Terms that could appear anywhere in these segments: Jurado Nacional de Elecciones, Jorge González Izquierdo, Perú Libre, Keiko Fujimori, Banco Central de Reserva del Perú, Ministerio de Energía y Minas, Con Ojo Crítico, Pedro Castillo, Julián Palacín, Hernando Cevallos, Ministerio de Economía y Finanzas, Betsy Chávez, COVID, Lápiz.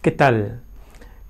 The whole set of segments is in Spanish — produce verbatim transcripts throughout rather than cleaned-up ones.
¿Qué tal?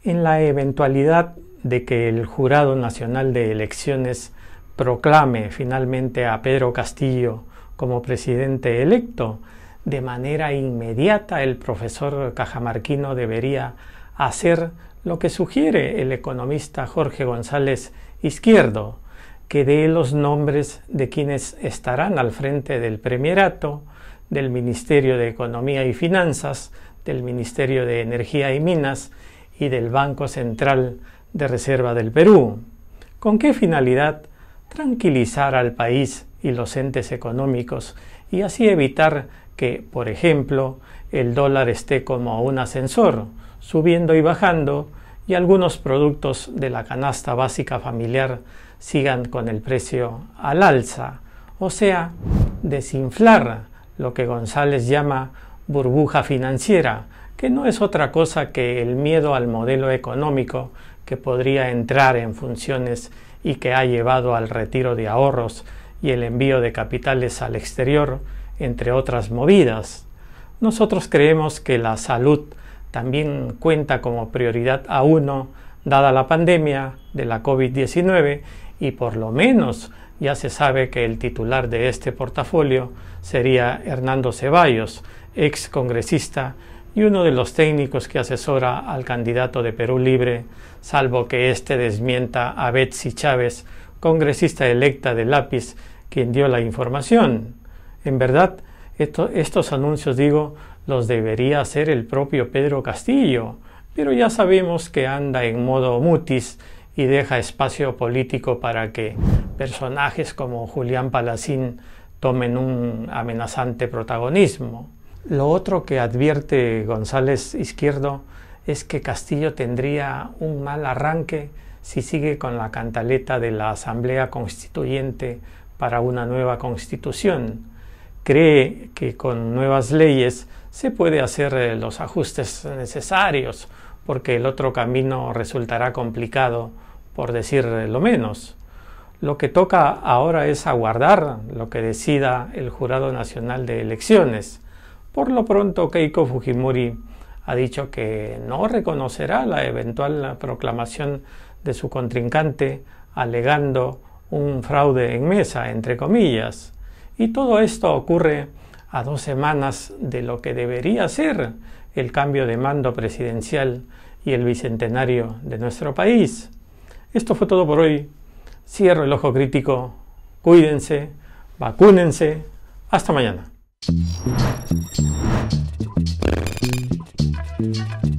En la eventualidad de que el Jurado Nacional de Elecciones proclame finalmente a Pedro Castillo como presidente electo, de manera inmediata el profesor cajamarquino debería hacer lo que sugiere el economista Jorge González Izquierdo, que dé los nombres de quienes estarán al frente del Premierato, del Ministerio de Economía y Finanzas, del Ministerio de Energía y Minas y del Banco Central de Reserva del Perú. ¿Con qué finalidad? Tranquilizar al país y los entes económicos y así evitar que, por ejemplo, el dólar esté como un ascensor, subiendo y bajando, y algunos productos de la canasta básica familiar sigan con el precio al alza, o sea, desinflar lo que González llama burbuja financiera, que no es otra cosa que el miedo al modelo económico que podría entrar en funciones y que ha llevado al retiro de ahorros y el envío de capitales al exterior, entre otras movidas. Nosotros creemos que la salud también cuenta como prioridad a uno, dada la pandemia de la COVID diecinueve, y por lo menos ya se sabe que el titular de este portafolio sería Hernando Cevallos, ex congresista y uno de los técnicos que asesora al candidato de Perú Libre, salvo que éste desmienta a Betsy Chávez, congresista electa de Lápiz, quien dio la información. En verdad, esto, estos anuncios, digo, los debería hacer el propio Pedro Castillo, pero ya sabemos que anda en modo mutis y deja espacio político para que personajes como Julián Palacín tomen un amenazante protagonismo. Lo otro que advierte González Izquierdo es que Castillo tendría un mal arranque si sigue con la cantaleta de la Asamblea Constituyente para una nueva Constitución. Cree que con nuevas leyes se puede hacer los ajustes necesarios, porque el otro camino resultará complicado, por decir lo menos. Lo que toca ahora es aguardar lo que decida el Jurado Nacional de Elecciones. Por lo pronto, Keiko Fujimori ha dicho que no reconocerá la eventual proclamación de su contrincante, alegando un fraude en mesa, entre comillas. Y todo esto ocurre a dos semanas de lo que debería ser el cambio de mando presidencial y el bicentenario de nuestro país. Esto fue todo por hoy. Cierro el ojo crítico. Cuídense, vacúnense. Hasta mañana. Thank you.